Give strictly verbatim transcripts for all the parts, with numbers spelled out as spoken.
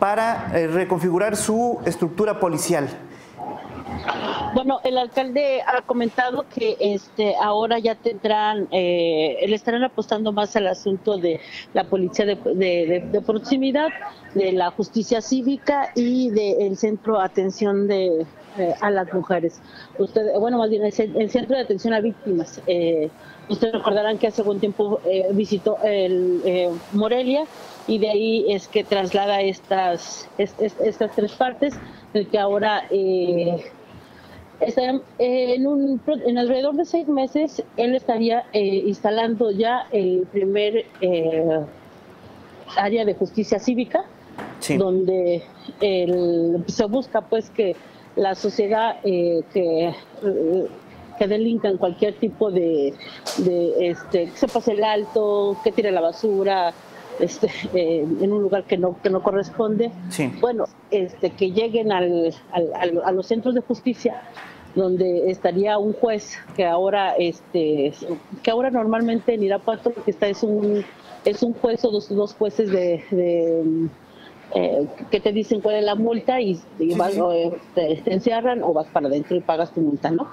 para eh, reconfigurar su estructura policial? Bueno, el alcalde ha comentado que este ahora ya tendrán, eh, le estarán apostando más al asunto de la policía de, de, de, de proximidad, de la justicia cívica y del centro de atención de, eh, a las mujeres. Usted, bueno, más bien el, el centro de atención a víctimas. Eh, ustedes recordarán que hace algún tiempo eh, visitó el eh, Morelia, y de ahí es que traslada estas, estas, estas tres partes, del que ahora... Eh, Estarán, eh, en, un, en alrededor de seis meses él estaría eh, instalando ya el primer eh, área de justicia cívica, sí, donde el, se busca pues que la sociedad eh, que, eh, que delinca en cualquier tipo de, de este, que se pase el alto, que tire la basura, Este, eh, en un lugar que no, que no corresponde, sí, bueno, este, que lleguen al, al, al, a los centros de justicia, donde estaría un juez que ahora este que ahora normalmente en Irapuato lo que está es un es un juez o dos, dos jueces de, de eh, que te dicen cuál es la multa y, y vas, sí, sí. O, te, te encierran o vas para adentro y pagas tu multa, ¿no?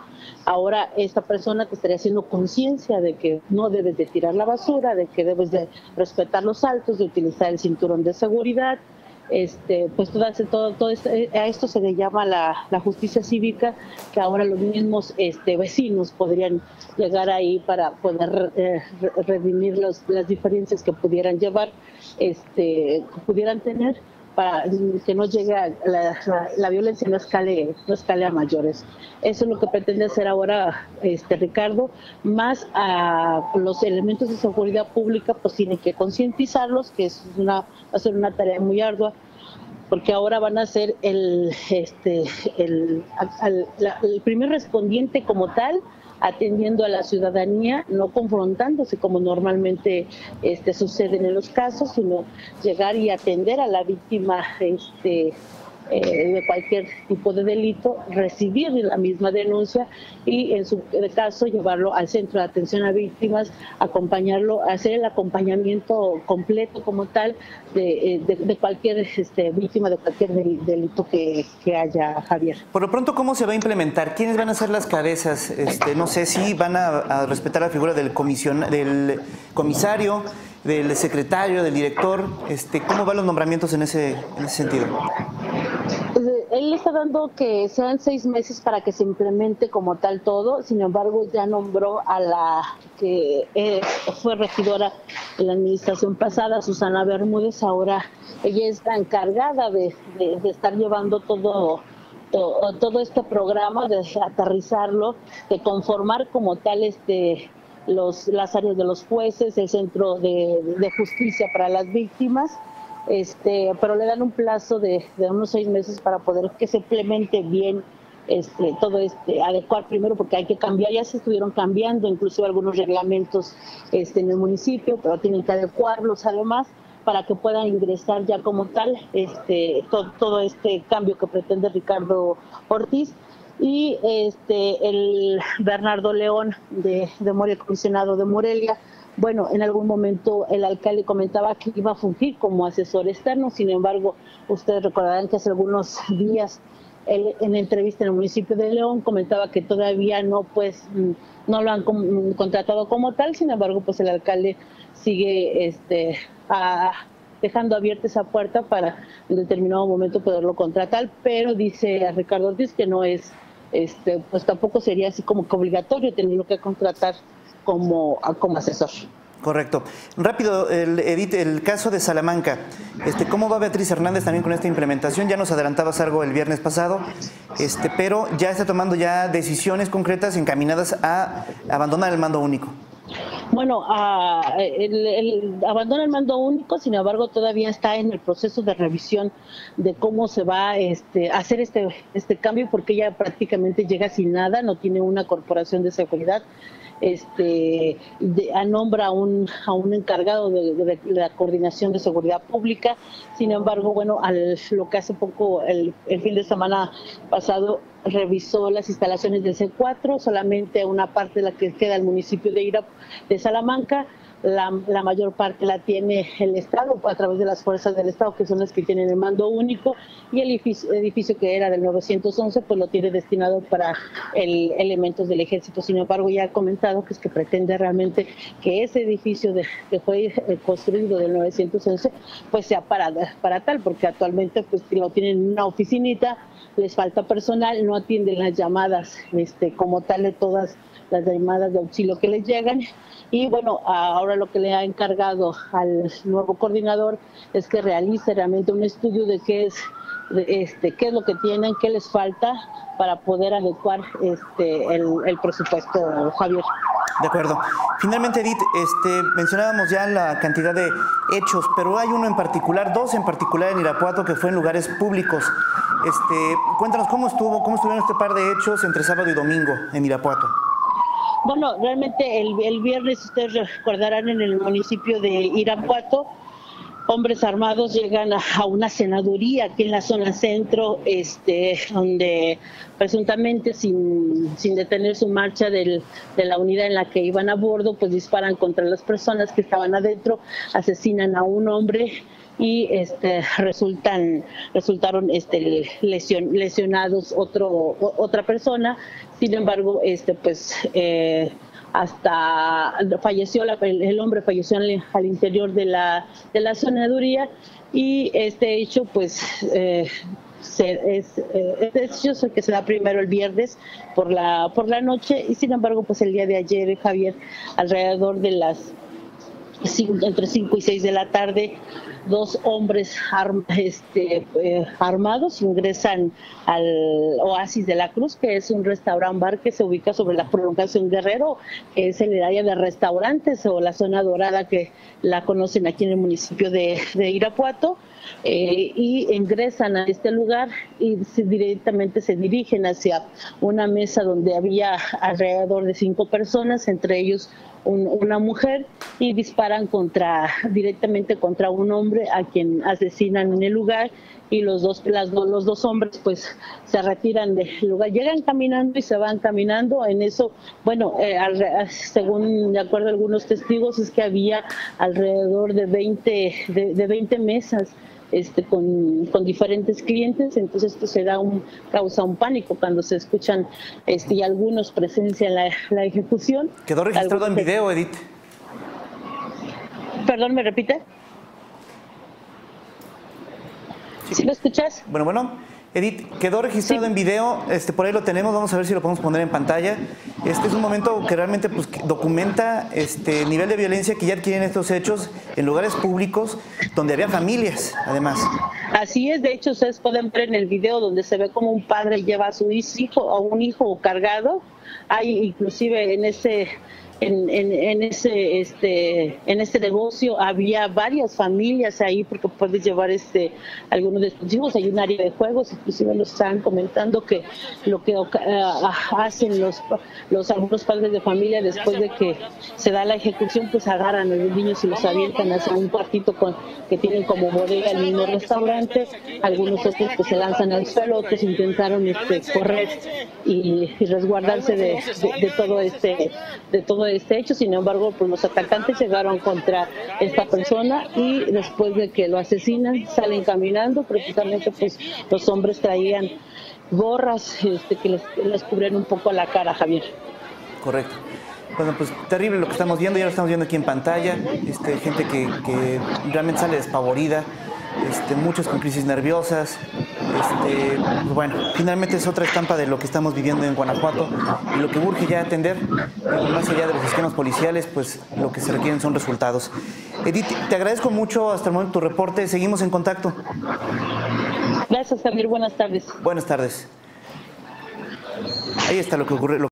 Ahora esta persona te estaría haciendo conciencia de que no debes de tirar la basura, de que debes de respetar los saltos, de utilizar el cinturón de seguridad, este, pues todo, todo, todo esto, a esto se le llama la, la justicia cívica, que ahora los mismos este, vecinos podrían llegar ahí para poder eh, redimir los, las diferencias que pudieran llevar, este, que pudieran tener, para que no llegue a la, la, la violencia, no escale, no escale a mayores. Eso es lo que pretende hacer ahora este Ricardo, más a los elementos de seguridad pública, pues tienen que concientizarlos, que es una, va a ser una tarea muy ardua, porque ahora van a ser el, este, el, al, la, el primer respondiente como tal, atendiendo a la ciudadanía, no confrontándose como normalmente este, suceden en los casos, sino llegar y atender a la víctima este, eh, de cualquier tipo de delito, recibir la misma denuncia y en su caso llevarlo al centro de atención a víctimas, acompañarlo, hacer el acompañamiento completo como tal de, de, de cualquier este, víctima de cualquier delito que, que haya, Javier. Por lo pronto, ¿cómo se va a implementar? ¿Quiénes van a ser las cabezas? Este, no sé si van a, a respetar la figura del, comisión, del comisario, del secretario, del director. Este, ¿Cómo van los nombramientos en ese, en ese sentido? Él está dando que sean seis meses para que se implemente como tal todo, sin embargo ya nombró a la que eh, fue regidora en la administración pasada, Susana Bermúdez. Ahora ella es la encargada de, de, de estar llevando todo, todo, todo este programa, de aterrizarlo, de conformar como tal este... Los, las áreas de los jueces, el centro de, de justicia para las víctimas, este, pero le dan un plazo de, de unos seis meses para poder que se implemente bien este, todo este, adecuar primero, porque hay que cambiar, ya se estuvieron cambiando inclusive algunos reglamentos este, en el municipio, pero tienen que adecuarlos además para que puedan ingresar ya como tal este, todo, todo este cambio que pretende Ricardo Ortiz. Y este el Bernardo León de, de Morelia, comisionado de Morelia, bueno, en algún momento el alcalde comentaba que iba a fungir como asesor externo, sin embargo, ustedes recordarán que hace algunos días él, en entrevista en el municipio de León, comentaba que todavía no, pues, no lo han com contratado como tal, sin embargo, pues el alcalde sigue este a... dejando abierta esa puerta para en determinado momento poderlo contratar, pero dice a Ricardo Ortiz que no es, este, pues tampoco sería así como que obligatorio tenerlo que contratar como, como asesor. Correcto. Rápido, el, Edith, el caso de Salamanca. Este, ¿Cómo va Beatriz Hernández también con esta implementación? Ya nos adelantabas algo el viernes pasado, este, pero ya está tomando ya decisiones concretas encaminadas a abandonar el mando único. Bueno, uh, el, el abandona el mando único, sin embargo, todavía está en el proceso de revisión de cómo se va este, a hacer este, este cambio, porque ella prácticamente llega sin nada, no tiene una corporación de seguridad, este, de, a nombra a un, a un encargado de, de, de la coordinación de seguridad pública. Sin embargo, bueno, al, lo que hace poco, el, el fin de semana pasado, revisó las instalaciones del C cuatro, solamente una parte de la que queda el municipio de Irapuato, de Salamanca, la, la mayor parte la tiene el Estado a través de las fuerzas del Estado, que son las que tienen el mando único, y el edificio, edificio que era del novecientos once pues lo tiene destinado para el, elementos del ejército. Sin embargo, ya ha comentado que es que pretende realmente que ese edificio de, que fue construido del novecientos once pues sea para, para tal, porque actualmente pues lo tienen una oficinita, les falta personal, no atienden las llamadas este, como tal de todas las llamadas de auxilio que les llegan. Y bueno, ahora lo que le ha encargado al nuevo coordinador es que realice realmente un estudio de qué es, de este, qué es lo que tienen, qué les falta para poder adecuar este, el, el presupuesto, Javier. De acuerdo. Finalmente, Edith, este, mencionábamos ya la cantidad de hechos, pero hay uno en particular, dos en particular en Irapuato, que fue en lugares públicos. Este, cuéntanos cómo estuvo, cómo estuvieron este par de hechos entre sábado y domingo en Irapuato. Bueno, realmente el, el viernes, ustedes recordarán, en el municipio de Irapuato, hombres armados llegan a, a una senaduría aquí en la zona centro, este, donde presuntamente sin, sin detener su marcha del, de la unidad en la que iban a bordo, pues disparan contra las personas que estaban adentro, asesinan a un hombre y este, resultan resultaron este, lesion, lesionados otro, otra persona. Sin embargo, este, pues eh, hasta falleció la, el, el hombre falleció al, al interior de la de la sonaduría, y este hecho pues eh, se, es, eh, es yo sé que se da primero el viernes por la por la noche, y sin embargo pues el día de ayer, Javier, alrededor de las entre cinco y seis de la tarde, dos hombres arm, este, eh, armados ingresan al Oasis de la Cruz, que es un restaurant bar que se ubica sobre la prolongación Guerrero, que es el área de restaurantes o la zona dorada que la conocen aquí en el municipio de, de Irapuato. Eh, y ingresan a este lugar y se, directamente se dirigen hacia una mesa donde había alrededor de cinco personas, entre ellos un, una mujer, y disparan contra directamente contra un hombre a quien asesinan en el lugar, y los dos las, los dos hombres pues se retiran del lugar, llegan caminando y se van caminando. En eso, bueno, eh, al, según de acuerdo a algunos testigos, es que había alrededor de veinte mesas Este, con, con diferentes clientes. Entonces esto se da un, causa un pánico cuando se escuchan este, y algunos presencian la, la ejecución. Quedó registrado algunos en video, Edith. Perdón, ¿me repite? ¿Sí, ¿Sí lo escuchas? Bueno, bueno. Edith, quedó registrado sí. en video, este, por ahí lo tenemos, vamos a ver si lo podemos poner en pantalla. Este es un momento que realmente pues, documenta este nivel de violencia que ya adquieren estos hechos en lugares públicos donde había familias, además. Así es, de hecho ustedes pueden ver en el video donde se ve como un padre lleva a su hijo o un hijo cargado. Hay inclusive en ese... En, en, en ese este en este negocio había varias familias ahí, porque puedes llevar este algunos dispositivos, hay un área de juegos, inclusive nos están comentando que lo que uh, hacen los los algunos padres de familia después de que se da la ejecución, pues agarran a los niños y los avientan hacia un cuartito con que tienen como bodega el mismo restaurante. Algunos otros pues se lanzan al suelo, otros intentaron este correr y, y resguardarse de, de, de todo este de todo este hecho. Sin embargo, pues los atacantes llegaron contra esta persona y después de que lo asesinan salen caminando. Precisamente pues los hombres traían gorras este, que les, les cubren un poco la cara, Javier. Correcto. Bueno, pues terrible lo que estamos viendo, ya lo estamos viendo aquí en pantalla, este, gente que, que realmente sale despavorida, este, muchos con crisis nerviosas. Este, pues bueno, finalmente es otra estampa de lo que estamos viviendo en Guanajuato, y lo que urge ya atender, más allá de los esquemas policiales, pues lo que se requieren son resultados. Edith, te agradezco mucho hasta el momento tu reporte, seguimos en contacto. Gracias, Javier, buenas tardes. Buenas tardes. Ahí está lo que ocurre. Lo